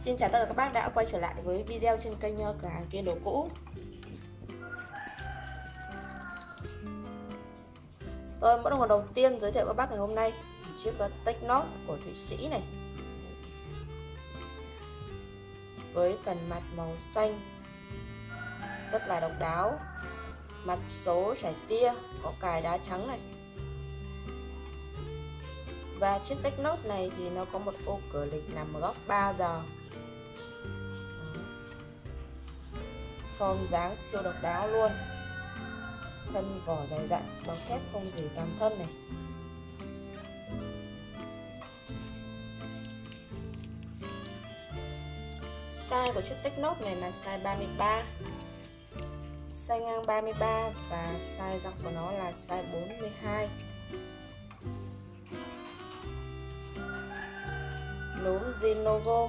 Xin chào tất cả các bác đã quay trở lại với video trên kênh Cửa hàng kia đồ cũ. Tôi mẫu đồng hồ đầu tiên giới thiệu các bác ngày hôm nay, chiếc Technos của Thụy Sĩ này, với phần mặt màu xanh rất là độc đáo, mặt số chảy tia có cài đá trắng này. Và chiếc Technos này thì nó có một ô cửa lịch nằm ở góc 3 giờ. Form dáng siêu độc đáo luôn. Thân vỏ dày dặn, bằng thép không gì tán thân này. Size của chiếc Technos này là size 33. Size ngang 33 và size dọc của nó là size 42. Núm zin logo.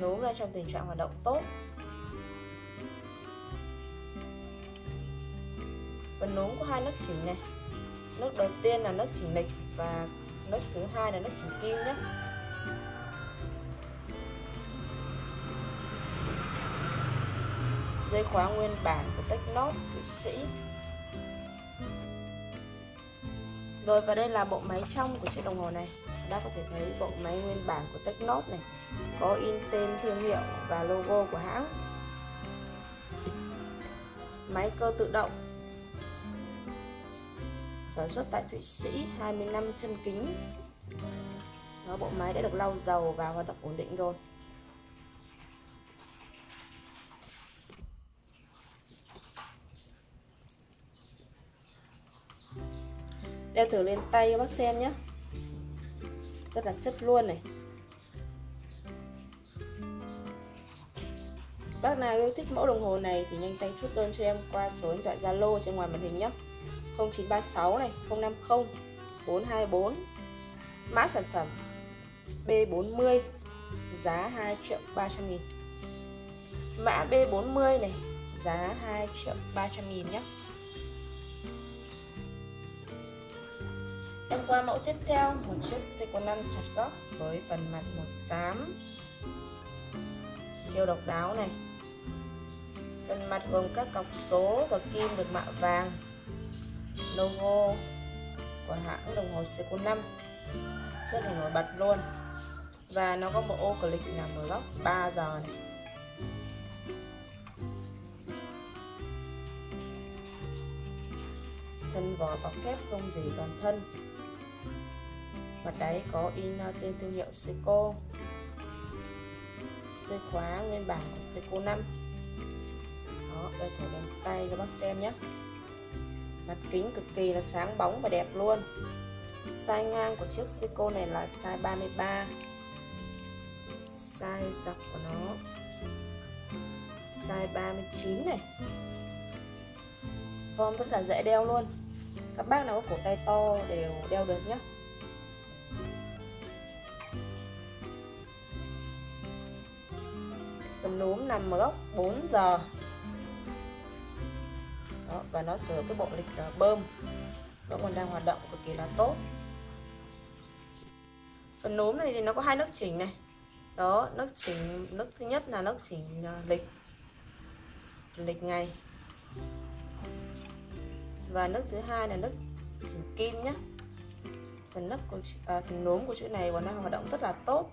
Núm là trong tình trạng hoạt động tốt. Phần núm có hai lớp chỉnh này. Lớp đầu tiên là lớp chỉnh lịch và lớp thứ hai là lớp chỉnh kim nhé. Dây khóa nguyên bản của Technos Thụy Sĩ. Rồi, và đây là bộ máy trong của chiếc đồng hồ này. Đã có thể thấy bộ máy nguyên bản của Technos này, có in tên thương hiệu và logo của hãng. Máy cơ tự động, sản xuất tại Thụy Sĩ, 25 chân kính. Đó, bộ máy đã được lau dầu và hoạt động ổn định rồi. Đeo thử lên tay các bác xem nhé. Rất là chất luôn này. Bác nào yêu thích mẫu đồng hồ này thì nhanh tay chốt đơn cho em qua số điện thoại Zalo trên ngoài màn hình nhé. 0936 này, 050 424. Mã sản phẩm B40, giá 2.300.000. Mã B40 này, giá 2.300.000 nhé. Em qua mẫu tiếp theo, một chiếc Seiko 5 chặt góc với phần mặt màu xám siêu độc đáo này. Phần mặt gồm các cọc số và kim được mạ vàng. Logo của hãng đồng hồ Seiko 5 rất là nổi bật luôn. Và nó có một ô cửa lịch nằm ở góc 3 giờ này. Thân vỏ bọc thép không gì toàn thân. Mặt đáy có in tên thương hiệu Seiko. Dây khóa nguyên bản của Seiko 5. Đó, đây thử lên tay cho bác xem nhé. Mặt kính cực kỳ là sáng bóng và đẹp luôn. Size ngang của chiếc Seiko này là size 33. Size dọc của nó size 39 này. Form rất là dễ đeo luôn. Các bác nào có cổ tay to đều đeo được nhé. Phần núm nằm ở góc 4 giờ. Đó, và nó sửa cái bộ lịch bơm. Nó còn đang hoạt động cực kỳ là tốt. Phần núm này thì nó có hai nấc chỉnh này. Đó, nấc chỉnh, nấc thứ nhất là nấc chỉnh lịch ngày. Và nấc thứ hai là nấc chỉnh kim nhé. Phần núm của chỗ này còn đang hoạt động rất là tốt.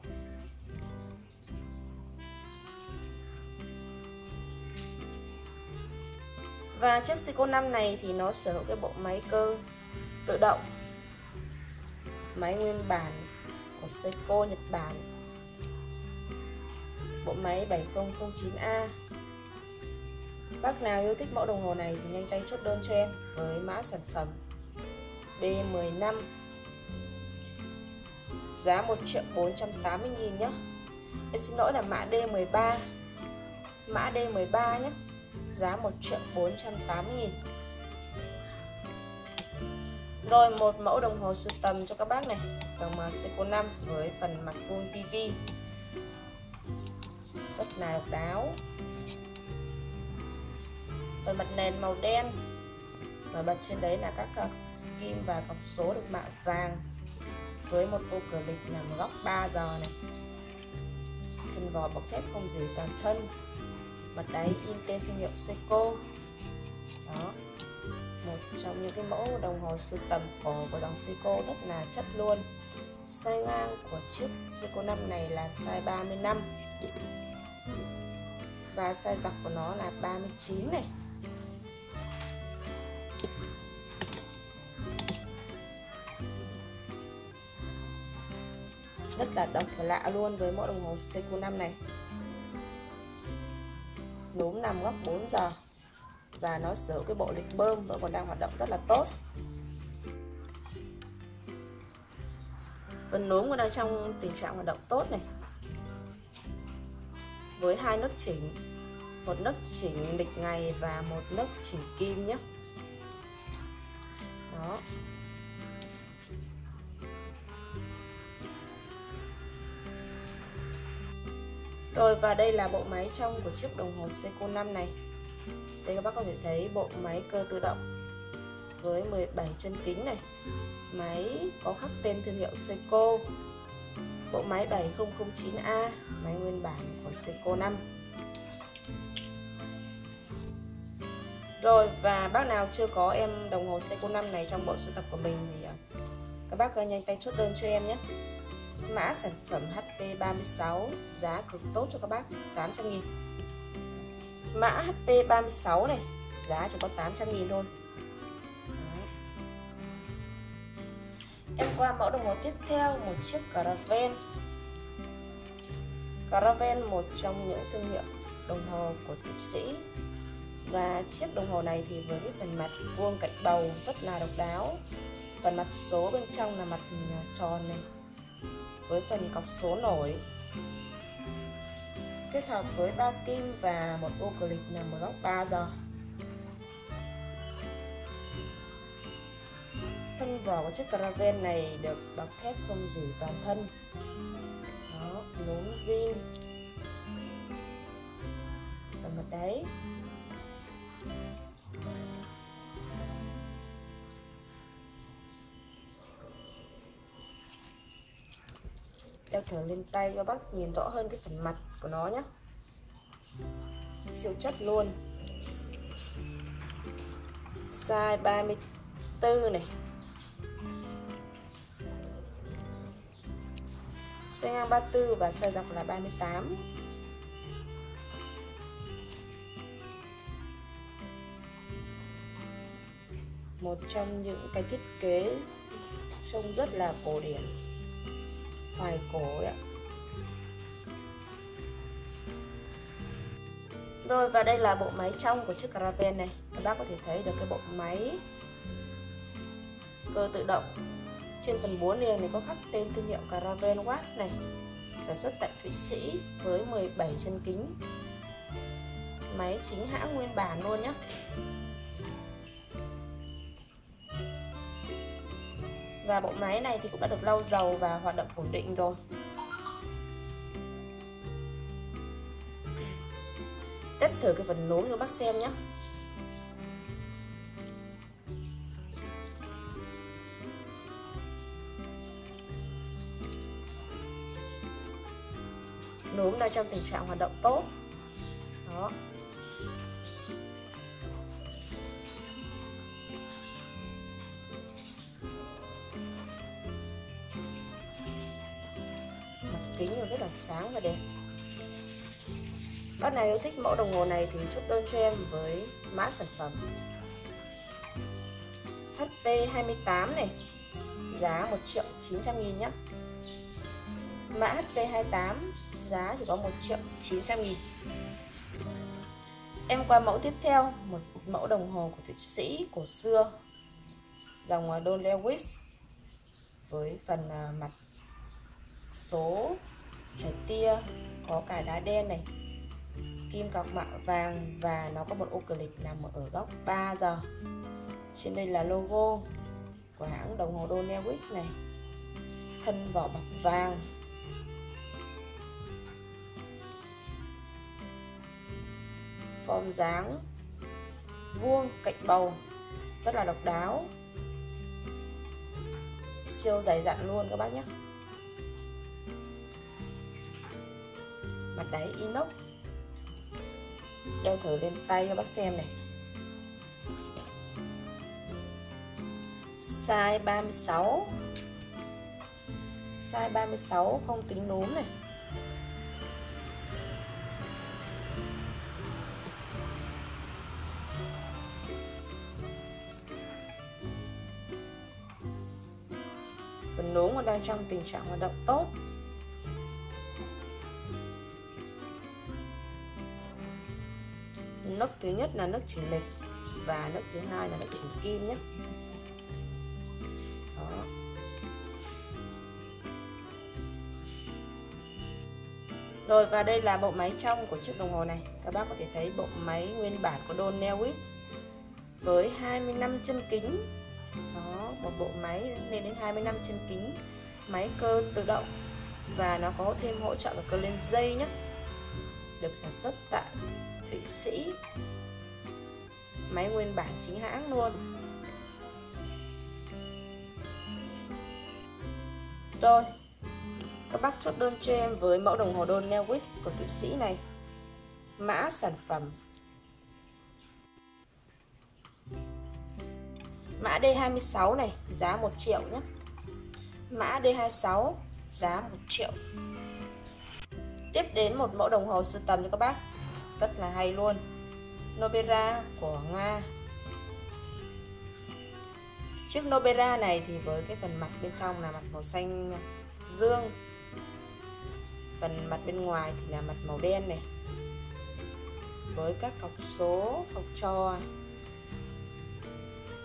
Và chiếc Seiko 5 này thì nó sở hữu cái bộ máy cơ tự động. Máy nguyên bản của Seiko Nhật Bản. Bộ máy 7009A. Bác nào yêu thích mẫu đồng hồ này thì nhanh tay chốt đơn cho em với mã sản phẩm D15, giá 1.480.000 nhé. Em xin lỗi là mã D13, mã D13 nhé, giá 1.480.000. Rồi, một mẫu đồng hồ sưu tầm cho các bác này, đồng Seiko 5 với phần mặt vuông TV rất là độc đáo. Phần mặt nền màu đen và bật trên đấy là các kim và cọc số được mạ vàng. với một bộ cửa lịch nằm góc 3 giờ này. Thân vỏ bọc thép không rỉ toàn thân, mặt đáy in tên thương hiệu Seiko. Đó, một trong những cái mẫu đồng hồ sưu tầm cổ của đồng Seiko rất là chất luôn. Size ngang của chiếc Seiko 5 này là size 35 và size dọc của nó là 39 này. Rất là độc và lạ luôn với mẫu đồng hồ Seiko 5 này. Núm nằm góc 4 giờ và nó sở hữu cái bộ lịch bơm vẫn còn đang hoạt động rất là tốt. Phần núm còn đang trong tình trạng hoạt động tốt này, với hai nấc chỉnh, một nấc chỉnh lịch ngày và một nấc chỉnh kim nhé. Đó, rồi và đây là bộ máy trong của chiếc đồng hồ Seiko 5 này. Đây các bác có thể thấy bộ máy cơ tự động với 17 chân kính này, máy có khắc tên thương hiệu Seiko, bộ máy 7009A, máy nguyên bản của Seiko 5. Rồi và bác nào chưa có em đồng hồ Seiko 5 này trong bộ sưu tập của mình thì các bác nhanh tay chốt đơn cho em nhé. Mã sản phẩm HP36, giá cực tốt cho các bác 800.000. Mã HP36 này, giá chỉ có 800.000 thôi. Đấy. Em qua mẫu đồng hồ tiếp theo, một chiếc Carven. Carven một trong những thương hiệu đồng hồ của Thụy Sĩ. Và chiếc đồng hồ này thì với cái phần mặt vuông cạnh bầu rất là độc đáo. Phần mặt số bên trong là mặt tròn này, với phần cọc số nổi, kết hợp với 3 kim và một ô cửa lịch nằm ở góc 3 giờ. Thân vỏ của chiếc Carven này được bọc thép không rỉ toàn thân. Đó, núm zin phần mặt đáy. Đeo thử lên tay cho bác nhìn rõ hơn cái phần mặt của nó nhé. Siêu chất luôn. Size 34 này. Size ngang 34 và size dọc là 38. Một trong những cái thiết kế trông rất là cổ điển, hoài cổ đấy. Rồi và đây là bộ máy trong của chiếc Carven này. Các bác có thể thấy được cái bộ máy cơ tự động. Trên phần búa liềng này có khắc tên thương hiệu Carven này, sản xuất tại Thụy Sĩ với 17 chân kính. Máy chính hãng nguyên bản luôn nhé. Và bộ máy này thì cũng đã được lau dầu và hoạt động ổn định rồi. Test thử cái phần núm cho bác xem nhé. Núm đang trong tình trạng hoạt động tốt. Đó, kính rất là sáng và đẹp. Bác nào yêu thích mẫu đồng hồ này thì chốt đơn cho em với mã sản phẩm HP28 này, giá 1.900.000 nhé. Mã HP28 giá chỉ có 1.900.000. Em qua mẫu tiếp theo, một mẫu đồng hồ của Thụy Sĩ cổ xưa, dòng Donnellwitz với phần mặt số trái tia có cài đá đen này, kim cọc mạ vàng và nó có một ô cửa lịch nằm ở góc 3 giờ. Trên đây là logo của hãng đồng hồ Donnellwitz này. Thân vỏ bọc vàng. Form dáng vuông cạnh bầu rất là độc đáo. siêu dày dặn luôn các bác nhé. Mặt đáy inox. Đeo thử lên tay cho bác xem này. Size 36. Size 36 không tính núm này. Phần núm còn đang trong tình trạng hoạt động tốt. Nấc thứ nhất là nấc chỉnh lịch và nấc thứ hai là nấc chỉnh kim nhé. Đó. Rồi, và đây là bộ máy trong của chiếc đồng hồ này. Các bác có thể thấy bộ máy nguyên bản của Donnellwitz với 25 chân kính. Đó, một bộ máy lên đến 25 chân kính, máy cơ tự động và nó có thêm hỗ trợ cả cơ lên dây nhé. Được sản xuất tại Thụy Sĩ, máy nguyên bản chính hãng luôn. Rồi, các bác chốt đơn cho em với mẫu đồng hồ Donnellwitz của Thụy Sĩ này. Mã sản phẩm mã D26 này, giá 1 triệu nhé. Mã D26 giá 1 triệu. Tiếp đến một mẫu đồng hồ sưu tầm cho các bác, rất là hay luôn, Nobera của Nga. Chiếc Nobera này thì với cái phần mặt bên trong là mặt màu xanh dương, phần mặt bên ngoài thì là mặt màu đen này, với các cọc số, cọc trò.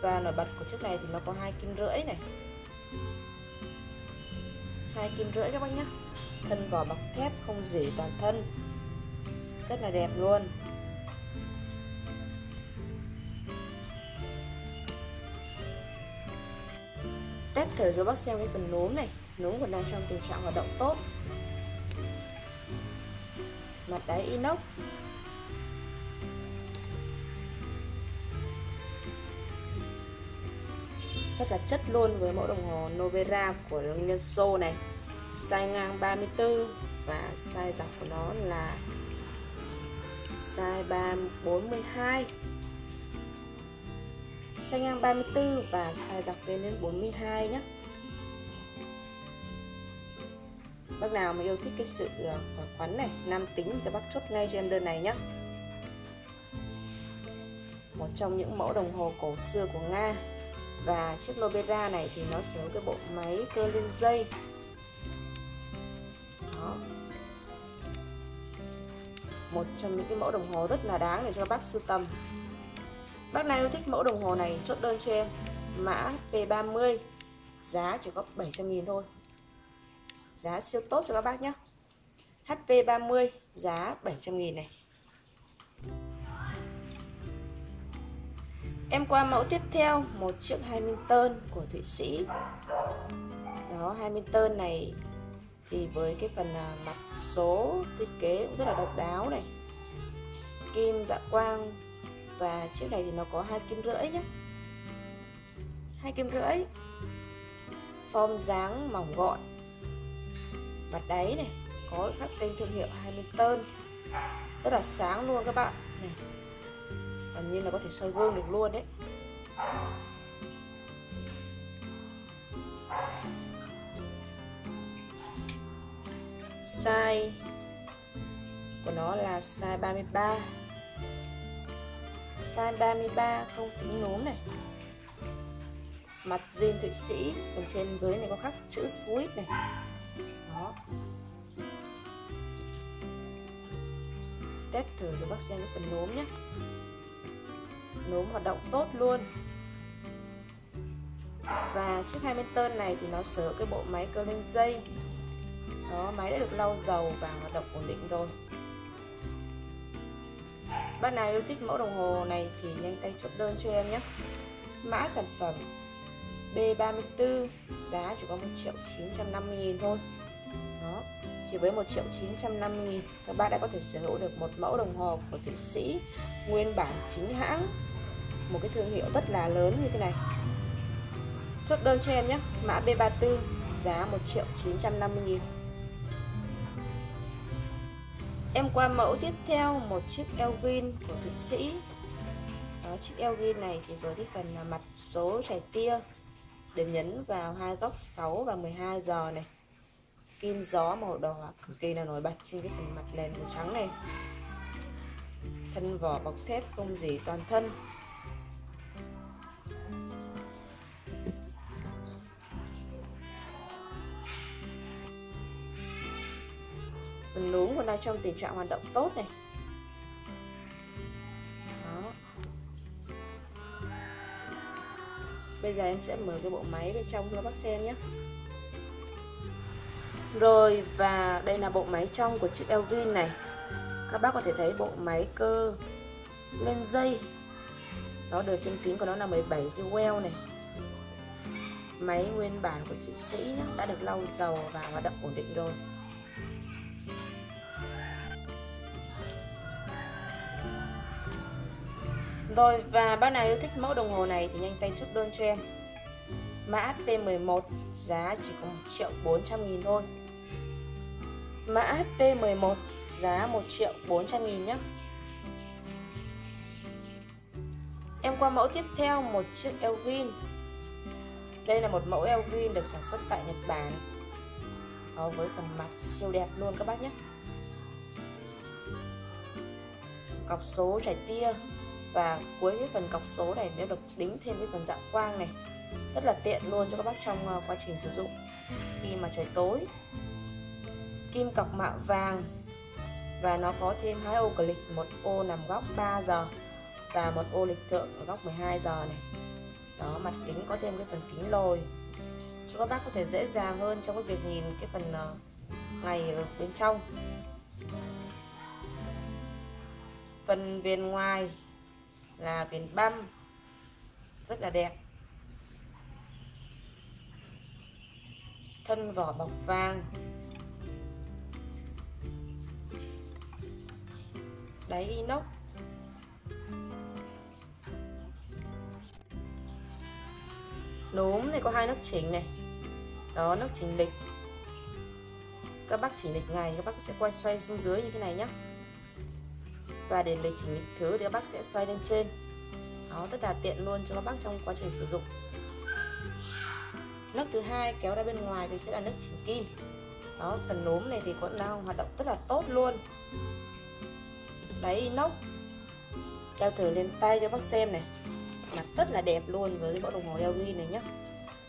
Và nổi bật của chiếc này thì nó có 2 kim rưỡi này, 2 kim rưỡi các bác nhé. Thân vỏ bọc thép không rỉ toàn thân, rất là đẹp luôn. Test thử cho bác xem cái phần núm này. Núm còn đang trong tình trạng hoạt động tốt. Mặt đáy inox. Rất là chất luôn với mẫu đồng hồ Nobera của Liên Xô này. Size ngang 34 và size dọc của nó là size 42. Size ngang 34 và size dọc lên đến 42 nhé. Bác nào mà yêu thích cái sự khỏe khoắn này, nam tính thì bác chốt ngay cho em đơn này nhé. Một trong những mẫu đồng hồ cổ xưa của Nga. Và chiếc Nobera này thì nó sử dụng cái bộ máy cơ liên dây. Một trong những cái mẫu đồng hồ rất là đáng để cho các bác sưu tầm. Bác nào yêu thích mẫu đồng hồ này chốt đơn cho em. Mã P30, giá chỉ có 700.000 thôi. Giá siêu tốt cho các bác nhé. HP30 giá 700.000 này. Em qua mẫu tiếp theo, một chiếc Hamilton của Thụy Sĩ. Đó, Hamilton này thì với cái phần mặt số thiết kế cũng rất là độc đáo này, kim dạ quang. Và chiếc này thì nó có 2 kim rưỡi nhé, 2 kim rưỡi. Form dáng mỏng gọn. Mặt đáy này có khắc tên thương hiệu Hamilton, rất là sáng luôn các bạn này, gần như là có thể soi gương được luôn đấy. Size của nó là size 33. Size 33 không tính núm này. Mặt jean Thụy Sĩ, còn trên dưới này có khắc chữ Swiss này. Đó. Test thử cho bác xem cái phần núm nhé. Núm hoạt động tốt luôn. Và chiếc Hamilton này thì nó sở hữu cái bộ máy cơ lên dây. Đó, máy đã được lau dầu và hoạt động ổn định rồi. Bác nào yêu thích mẫu đồng hồ này thì nhanh tay chốt đơn cho em nhé. Mã sản phẩm B34, giá chỉ có 1.950.000 thôi. Đó, chỉ với 1.950.000 các bác đã có thể sở hữu được một mẫu đồng hồ của Thụy Sĩ nguyên bản chính hãng, một cái thương hiệu rất là lớn như thế này. Chốt đơn cho em nhé, mã B34, giá 1.950.000. Em qua mẫu tiếp theo, một chiếc Elgin của Thụy Sĩ. Đó, chiếc Elgin này thì với cái phần là mặt số chày tia, điểm nhấn vào hai góc 6 và 12 giờ này. Kim gió màu đỏ cực kỳ là nổi bật trên cái phần mặt nền màu trắng này. Thân vỏ bọc thép không rỉ toàn thân. Phần núm còn đang trong tình trạng hoạt động tốt này. Đó. Bây giờ em sẽ mở cái bộ máy bên trong cho bác xem nhé. Rồi, và đây là bộ máy trong của chiếc Elgin này. Các bác có thể thấy bộ máy cơ lên dây. Nó được trên kính của nó là 17 jewel này. Máy nguyên bản của Thụy Sĩ nhé, đã được lau dầu và hoạt động ổn định rồi. Rồi, và bác nào yêu thích mẫu đồng hồ này thì nhanh tay chốt đơn cho em. Mã P11, giá chỉ còn 1.400.000 thôi. Mã P11, giá 1.400.000 nhé. Em qua mẫu tiếp theo, một chiếc Elgin. Đây là một mẫu Elgin được sản xuất tại Nhật Bản. Đó, với phần mặt siêu đẹp luôn các bác nhé. Cọc số chảy tia. Và cuối cái phần cọc số này nếu được đính thêm cái phần dạng quang này, rất là tiện luôn cho các bác trong quá trình sử dụng khi mà trời tối. Kim cọc mạ vàng. Và nó có thêm hai ô clip, một ô nằm góc 3 giờ và một ô lịch thượng ở góc 12 giờ này. Đó, mặt kính có thêm cái phần kính lồi cho các bác có thể dễ dàng hơn trong cái việc nhìn cái phần ngày ở bên trong. Phần viền ngoài là viền băm rất là đẹp. Thân vỏ bọc vàng. Đáy inox. Núm này có hai nấc chỉnh này. Đó, nấc chỉnh lịch. Các bác chỉnh lịch ngày, các bác sẽ quay xoay xuống dưới như thế này nhé. Và để lịch chỉnh lịch thứ thì các bác sẽ xoay lên trên. Đó, rất là tiện luôn cho các bác trong quá trình sử dụng. Nấc thứ hai kéo ra bên ngoài thì sẽ là nấc chỉnh kim. Đó, phần núm này thì cũng đang hoạt động rất là tốt luôn. Đáy inox. Đeo thử lên tay cho bác xem này. Mặt rất là đẹp luôn với cái bộ đồng hồ Elgin này nhé.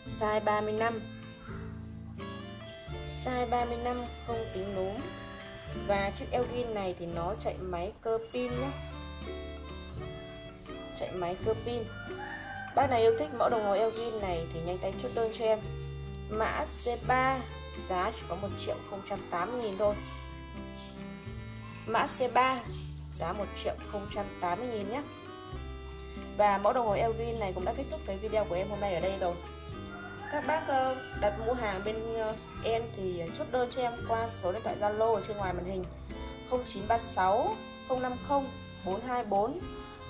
Size 35. Size 35 không tính núm. Và chiếc Elgin này thì nó chạy máy cơ pin nhé. Chạy máy cơ pin. Bác nào yêu thích mẫu đồng hồ Elgin này thì nhanh tay chốt đơn cho em. Mã C3, giá chỉ có 1.080.000 thôi. Mã C3, giá 1.080.000 nhé. Và mẫu đồng hồ Elgin này cũng đã kết thúc cái video của em hôm nay ở đây rồi. Các bác đặt mua hàng bên em thì chốt đơn cho em qua số điện thoại Zalo ở trên ngoài màn hình 0936 050 424.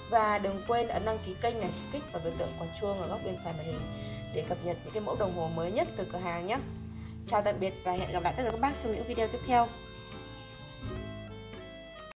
Và đừng quên ấn đăng ký kênh này, kích vào biểu tượng quả chuông ở góc bên phải màn hình để cập nhật những cái mẫu đồng hồ mới nhất từ cửa hàng nhé. Chào tạm biệt và hẹn gặp lại tất cả các bác trong những video tiếp theo.